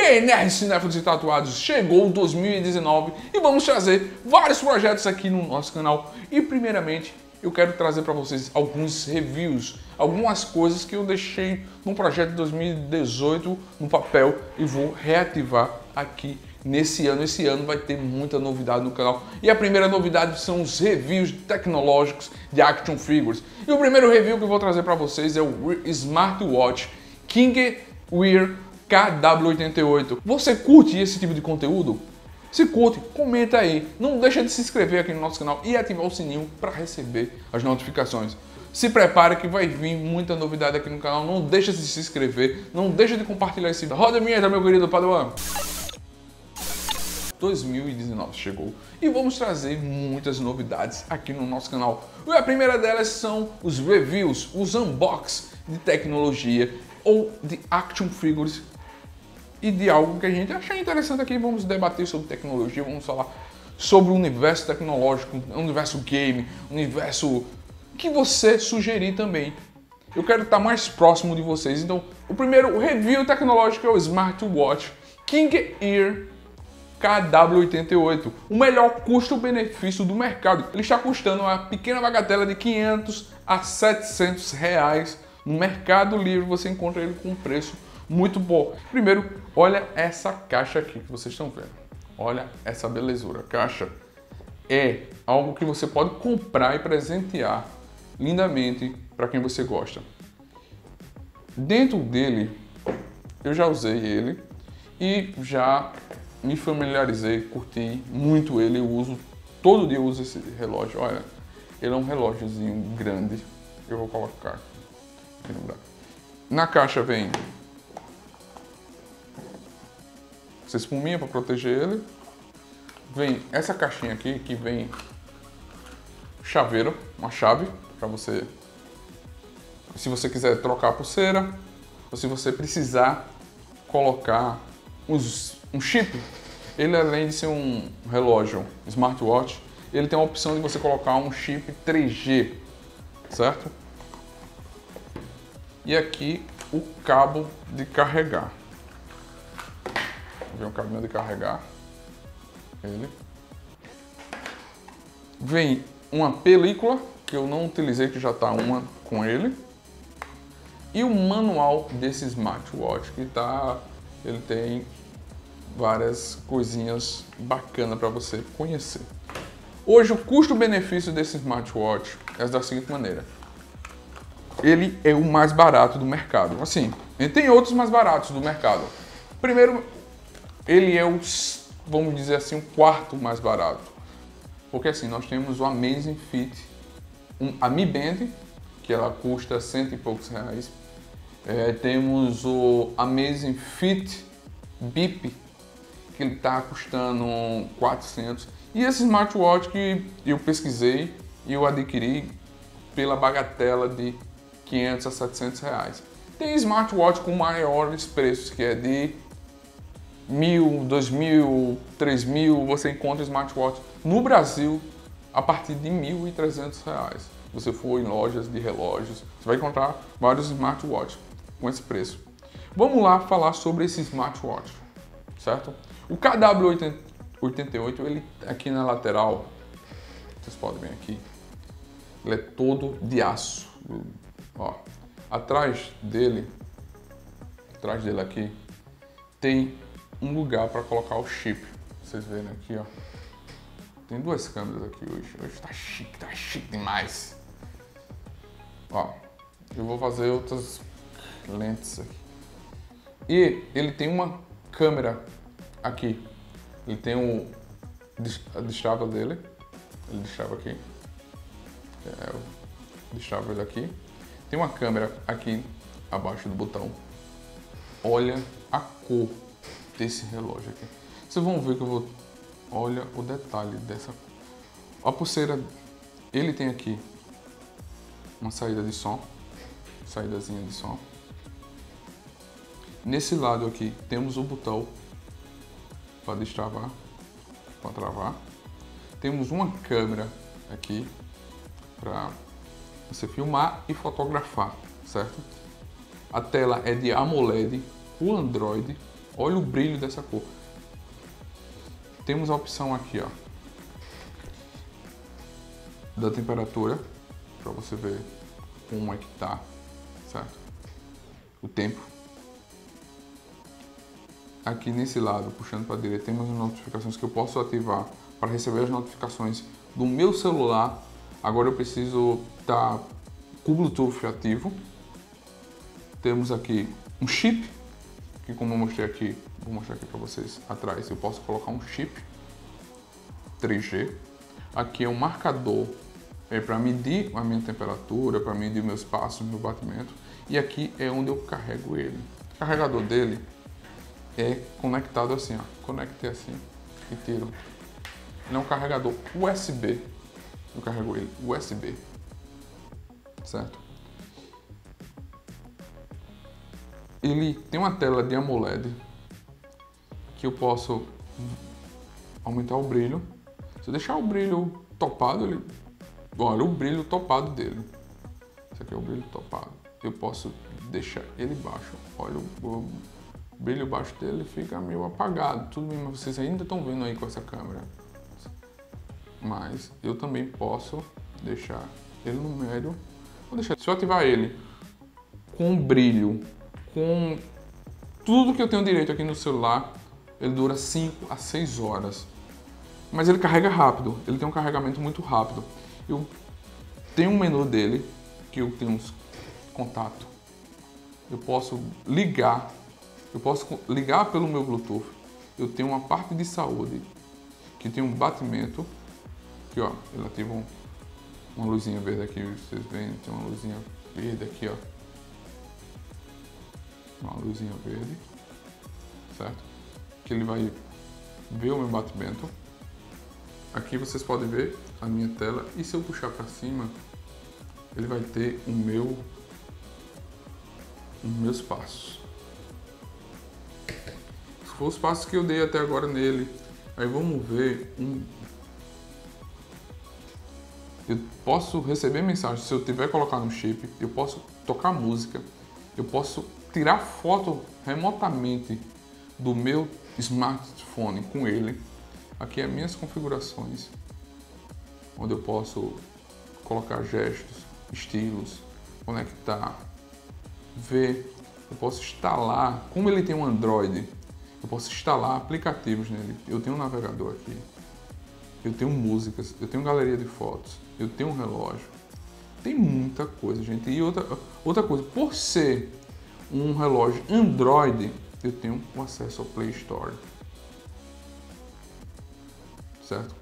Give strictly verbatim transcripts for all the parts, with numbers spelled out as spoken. E aí, Nerd Cinéfilos e Tatuados, chegou dois mil e dezenove e vamos trazer vários projetos aqui no nosso canal. E primeiramente, eu quero trazer para vocês alguns reviews, algumas coisas que eu deixei no projeto de dois mil e dezoito no papel e vou reativar aqui nesse ano. Esse ano vai ter muita novidade no canal. E a primeira novidade são os reviews tecnológicos de action figures. E o primeiro review que eu vou trazer para vocês é o Smartwatch KingWear K W oitenta e oito. Você curte esse tipo de conteúdo? Se curte, comenta aí. Não deixa de se inscrever aqui no nosso canal e ativar o sininho para receber as notificações. Se prepara que vai vir muita novidade aqui no canal. Não deixa de se inscrever, não deixa de compartilhar esse vídeo. Roda a vinheta, meu querido Padawan. dois mil e dezenove chegou e vamos trazer muitas novidades aqui no nosso canal. E a primeira delas são os reviews, os unboxings de tecnologia ou de action figures e de algo que a gente achar interessante aqui. Vamos debater sobre tecnologia, vamos falar sobre o universo tecnológico, universo game, universo que você sugerir também. Eu quero estar mais próximo de vocês. Então, o primeiro review tecnológico é o Smartwatch KingWear K W oitenta e oito, o melhor custo-benefício do mercado. Ele está custando uma pequena bagatela de quinhentos a setecentos reais. No Mercado Livre você encontra ele com um preço muito bom. Primeiro, olha essa caixa aqui que vocês estão vendo. Olha essa belezura. A caixa é algo que você pode comprar e presentear lindamente para quem você gosta. Dentro dele, eu já usei ele e já me familiarizei, curti muito ele. Eu uso, todo dia eu uso esse relógio. Olha, ele é um relógiozinho grande. Eu vou colocar aqui no braço. Na caixa vem essa espuminha para proteger ele. Vem essa caixinha aqui que vem chaveiro, uma chave para você, se você quiser trocar a pulseira ou se você precisar colocar os Um chip. Ele, além de ser um relógio smartwatch, ele tem a opção de você colocar um chip três G, certo? E aqui o cabo de carregar. Vem o cabinho de carregar. Ele. Vem uma película, que eu não utilizei, que já está uma com ele. E o manual desse smartwatch, que tá... ele tem várias coisinhas bacanas para você conhecer. Hoje o custo-benefício desse smartwatch é da seguinte maneira: ele é o mais barato do mercado. Assim, ele tem outros mais baratos do mercado. Primeiro, ele é o, vamos dizer assim, o quarto mais barato, porque assim nós temos o Amazfit, um, a Mi Band, que ela custa cento e poucos reais. É, temos o Amazfit Bip, que ele tá custando quatrocentos reais. E esse smartwatch que eu pesquisei e eu adquiri pela bagatela de quinhentos a setecentos reais. Tem smartwatch com maiores preços, que é de mil, dois mil, três mil. Você encontra smartwatch no Brasil a partir de mil e trezentos reais. Você for em lojas de relógios, você vai encontrar vários smartwatch com esse preço. Vamos lá falar sobre esse smartwatch, certo? O K W oitenta e oito, ele aqui na lateral, vocês podem ver aqui, ele é todo de aço. Ó, atrás dele, atrás dele aqui, tem um lugar para colocar o chip. Vocês verem aqui, ó. Tem duas câmeras aqui hoje. Hoje tá chique, tá chique demais. Ó, eu vou fazer outras lentes aqui. E ele tem uma câmera aqui, ele tem um, a destrava dele, ele destrava aqui, é, destrava ele aqui, tem uma câmera aqui abaixo do botão. Olha a cor desse relógio aqui, vocês vão ver que eu vou, olha o detalhe dessa, a pulseira, ele tem aqui uma saída de som, saídazinha de som. Nesse lado aqui temos o botão para destravar, para travar. Temos uma câmera aqui para você filmar e fotografar, certo? A tela é de AMOLED, o Android, Olha o brilho dessa cor. Temos a opção aqui, ó, da temperatura, para você ver como é que tá, certo? O tempo. Aqui nesse lado, puxando para a direita, temos as notificações que eu posso ativar para receber as notificações do meu celular. Agora eu preciso estar com o Bluetooth ativo. Temos aqui um chip, que como eu mostrei aqui, vou mostrar aqui para vocês atrás, eu posso colocar um chip três G. Aqui é um marcador, é para medir a minha temperatura, para medir meus passos, meu batimento. E aqui é onde eu carrego ele. O carregador dele é conectado assim, ó. Conectei assim e tiro. Ele é um carregador U S B. Eu carrego ele U S B, certo? Ele tem uma tela de AMOLED que eu posso aumentar o brilho. Se eu deixar o brilho topado, ele... olha o brilho topado dele. Esse aqui é o brilho topado. Eu posso deixar ele baixo. Olha o brilho baixo dele, fica meio apagado. Tudo bem, mas vocês ainda estão vendo aí com essa câmera. Mas eu também posso deixar ele no médio. Vou deixar. Se eu ativar ele com brilho, com tudo que eu tenho direito aqui no celular, ele dura cinco a seis horas. Mas ele carrega rápido, ele tem um carregamento muito rápido. Eu tenho um menu dele, que eu tenho uns contatos. Eu posso ligar, eu posso ligar pelo meu Bluetooth. Eu tenho uma parte de saúde, que tem um batimento. Aqui, ó, ele ativa um, uma luzinha verde aqui, vocês veem, tem uma luzinha verde aqui, ó. Uma luzinha verde, certo? Que ele vai ver o meu batimento. Aqui vocês podem ver a minha tela, e se eu puxar para cima, ele vai ter o meu, os meus passos. Foram os passos que eu dei até agora nele. Aí vamos ver um... Eu posso receber mensagem se eu tiver colocado no chip, eu posso tocar música, eu posso tirar foto remotamente do meu smartphone com ele. Aqui é minhas configurações, onde eu posso colocar gestos, estilos, conectar, ver. Eu posso instalar, como ele tem um Android, eu posso instalar aplicativos nele. Eu tenho um navegador aqui, eu tenho músicas, eu tenho galeria de fotos, eu tenho um relógio. Tem muita coisa, gente. E outra, outra coisa, por ser um relógio Android, eu tenho o acesso ao Play Store, certo?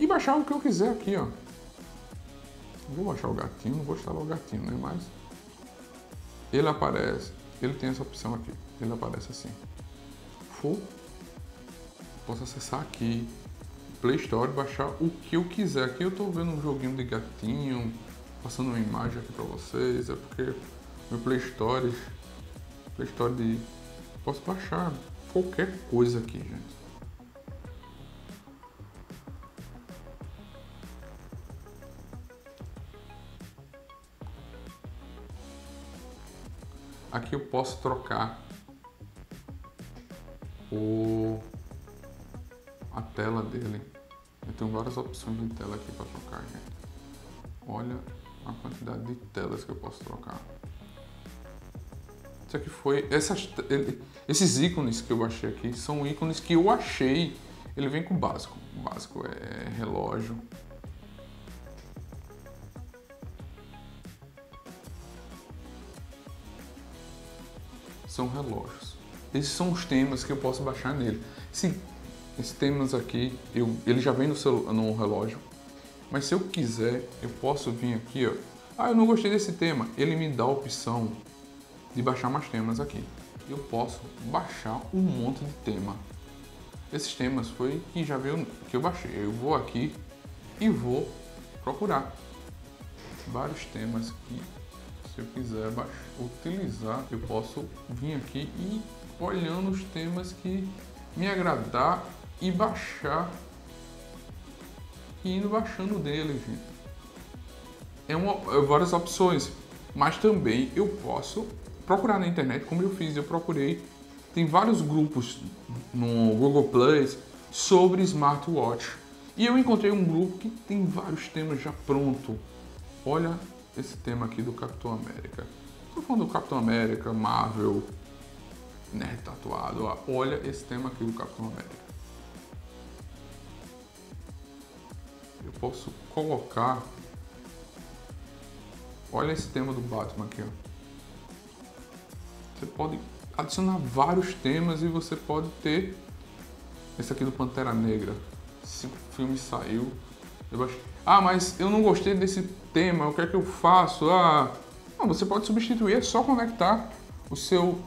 E baixar o que eu quiser aqui, ó. Vou baixar o gatinho, não vou instalar o gatinho, né? Mas ele aparece, ele tem essa opção aqui, ele aparece assim. For, posso acessar aqui, Play Store, baixar o que eu quiser. Aqui eu tô vendo um joguinho de gatinho, passando uma imagem aqui pra vocês, é porque meu Play Store... Play Store de... Posso baixar qualquer coisa aqui, gente. Aqui eu posso trocar o... a tela dele. Eu tenho várias opções de tela aqui para trocar, gente. Olha a quantidade de telas que eu posso trocar. Isso aqui foi... Essas, ele, esses ícones que eu baixei aqui são ícones que eu achei. Ele vem com o básico. O básico é relógio. São relógios. Esses são os temas que eu posso baixar nele. Sim, esses temas aqui, eu, ele já vem no, celular, no relógio. Mas se eu quiser, eu posso vir aqui, ó. Ah, eu não gostei desse tema. Ele me dá a opção de baixar mais temas aqui. Eu posso baixar um monte de tema. Esses temas foi que já veio, que eu baixei. Eu vou aqui e vou procurar vários temas que, se eu quiser baixar, utilizar, eu posso vir aqui e olhando os temas que me agradar e baixar, e indo baixando dele, gente. É uma, várias opções, mas também eu posso procurar na internet, como eu fiz, eu procurei Tem vários grupos no Google Play sobre smartwatch. E eu encontrei um grupo que tem vários temas já pronto. Olha esse tema aqui do Capitão América. Estou falando do Capitão América, Marvel, Nerd Tatuado. Ó. Olha esse tema aqui do Capitão América. Eu posso colocar... Olha esse tema do Batman aqui. Ó. Você pode adicionar vários temas e você pode ter... Esse aqui do Pantera Negra. Esse filme saiu. Eu acho... Ah, mas eu não gostei desse tema, o que é que eu faço? Ah, não, você pode substituir, é só conectar o seu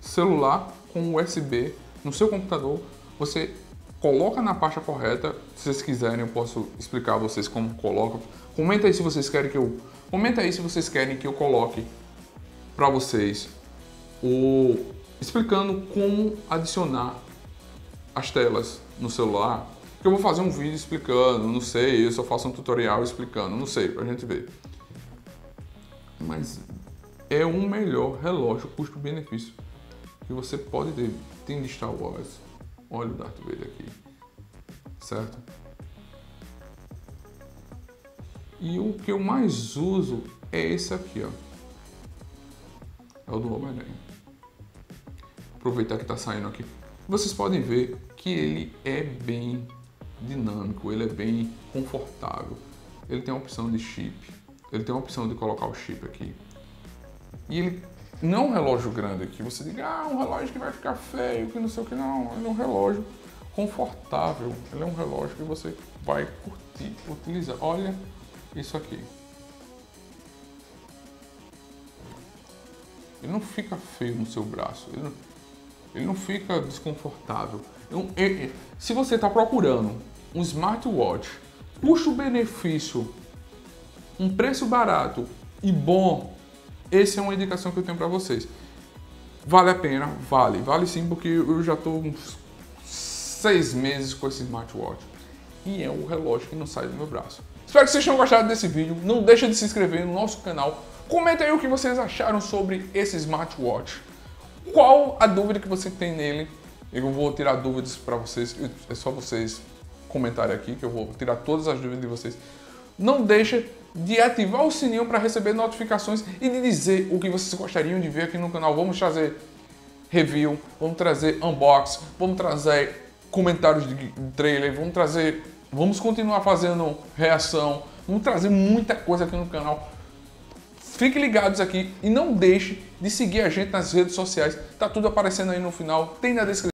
celular com U S B no seu computador. Você coloca na pasta correta, se vocês quiserem eu posso explicar a vocês como coloca. Comenta aí se vocês querem que eu, comenta aí se vocês querem que eu coloque para vocês o explicando como adicionar as telas no celular. Eu vou fazer um vídeo explicando, não sei, eu só faço um tutorial explicando, não sei, pra gente ver. Mas é o melhor relógio custo-benefício que você pode ter. Tem de Star Wars, olha o Darth Vader aqui, certo? E o que eu mais uso é esse aqui, ó. É o do Homem-Aranha. Aproveitar que tá saindo aqui. Vocês podem ver que ele é bem... dinâmico, ele é bem confortável, ele tem a opção de chip, ele tem a opção de colocar o chip aqui. E ele não é um relógio grande que você diga, ah, um relógio que vai ficar feio, que não sei o que, não, ele é um relógio confortável, ele é um relógio que você vai curtir, utilizar. Olha isso aqui. Ele não fica feio no seu braço, ele não, ele não fica desconfortável. Eu, eu, eu, se você está procurando um smartwatch, custo-benefício, um preço barato e bom, essa é uma indicação que eu tenho para vocês. Vale a pena? Vale. Vale sim, porque eu já estou uns seis meses com esse smartwatch. E é um relógio que não sai do meu braço. Espero que vocês tenham gostado desse vídeo. Não deixa de se inscrever no nosso canal. Comenta aí o que vocês acharam sobre esse smartwatch. Qual a dúvida que você tem nele? Eu vou tirar dúvidas para vocês, é só vocês comentarem aqui que eu vou tirar todas as dúvidas de vocês. Não deixa de ativar o sininho para receber notificações e de dizer o que vocês gostariam de ver aqui no canal. Vamos trazer review, vamos trazer unboxing, vamos trazer comentários de trailer, vamos trazer, vamos continuar fazendo reação, vamos trazer muita coisa aqui no canal. Fiquem ligados aqui e não deixe de seguir a gente nas redes sociais. Tá tudo aparecendo aí no final, tem na descrição.